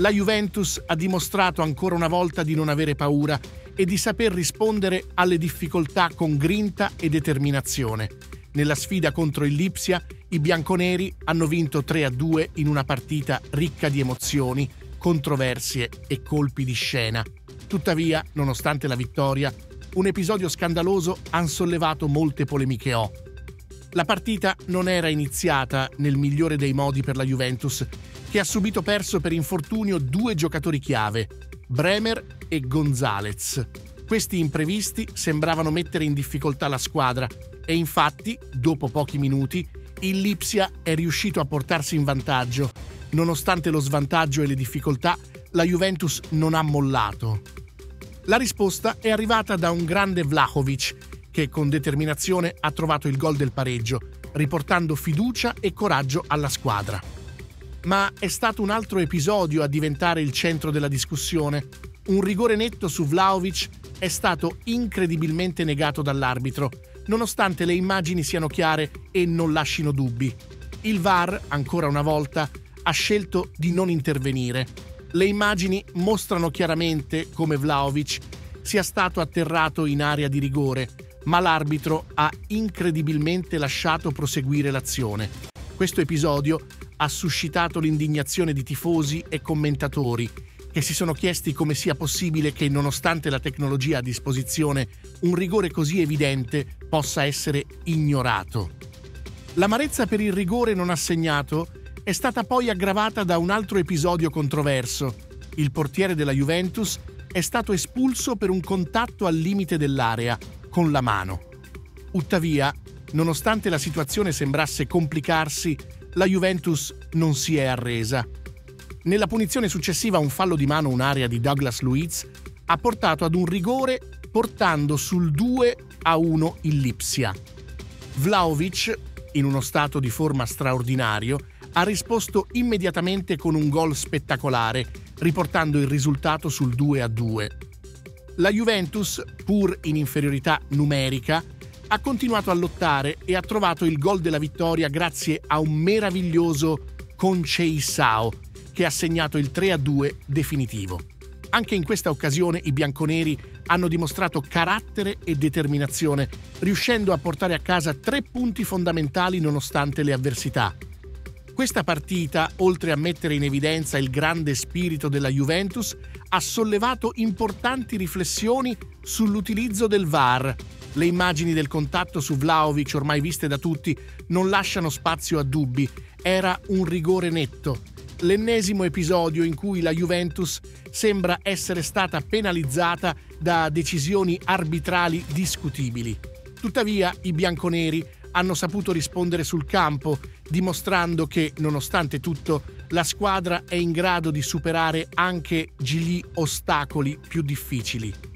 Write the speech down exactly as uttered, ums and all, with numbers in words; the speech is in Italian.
La Juventus ha dimostrato ancora una volta di non avere paura e di saper rispondere alle difficoltà con grinta e determinazione. Nella sfida contro il Lipsia, i bianconeri hanno vinto tre a due in una partita ricca di emozioni, controversie e colpi di scena. Tuttavia, nonostante la vittoria, un episodio scandaloso ha sollevato molte polemiche. O. La partita non era iniziata nel migliore dei modi per la Juventus, che ha subito perso per infortunio due giocatori chiave, Bremer e Gonzalez. Questi imprevisti sembravano mettere in difficoltà la squadra e infatti, dopo pochi minuti, il Lipsia è riuscito a portarsi in vantaggio. Nonostante lo svantaggio e le difficoltà, la Juventus non ha mollato. La risposta è arrivata da un grande Vlahovic, che con determinazione ha trovato il gol del pareggio, riportando fiducia e coraggio alla squadra. Ma è stato un altro episodio a diventare il centro della discussione. Un rigore netto su Vlahovic è stato incredibilmente negato dall'arbitro, nonostante le immagini siano chiare e non lascino dubbi. Il V A R, ancora una volta, ha scelto di non intervenire. Le immagini mostrano chiaramente come Vlahovic sia stato atterrato in area di rigore, ma l'arbitro ha incredibilmente lasciato proseguire l'azione. Questo episodio ha suscitato l'indignazione di tifosi e commentatori, che si sono chiesti come sia possibile che, nonostante la tecnologia a disposizione, un rigore così evidente possa essere ignorato. L'amarezza per il rigore non assegnato è stata poi aggravata da un altro episodio controverso. Il portiere della Juventus è stato espulso per un contatto al limite dell'area, con la mano. Tuttavia, nonostante la situazione sembrasse complicarsi, la Juventus non si è arresa. Nella punizione successiva un fallo di mano un'area di Douglas Luiz ha portato ad un rigore, portando sul due a uno il Lipsia. Vlahovic, in uno stato di forma straordinario, ha risposto immediatamente con un gol spettacolare, riportando il risultato sul due a due. La Juventus, pur in inferiorità numerica, ha continuato a lottare e ha trovato il gol della vittoria grazie a un meraviglioso Conceição, che ha segnato il tre a due definitivo. Anche in questa occasione i bianconeri hanno dimostrato carattere e determinazione, riuscendo a portare a casa tre punti fondamentali nonostante le avversità. Questa partita, oltre a mettere in evidenza il grande spirito della Juventus, ha sollevato importanti riflessioni sull'utilizzo del V A R. Le immagini del contatto su Vlahovic, ormai viste da tutti, non lasciano spazio a dubbi. Era un rigore netto. L'ennesimo episodio in cui la Juventus sembra essere stata penalizzata da decisioni arbitrali discutibili. Tuttavia, i bianconeri hanno saputo rispondere sul campo, dimostrando che, nonostante tutto, la squadra è in grado di superare anche gli ostacoli più difficili.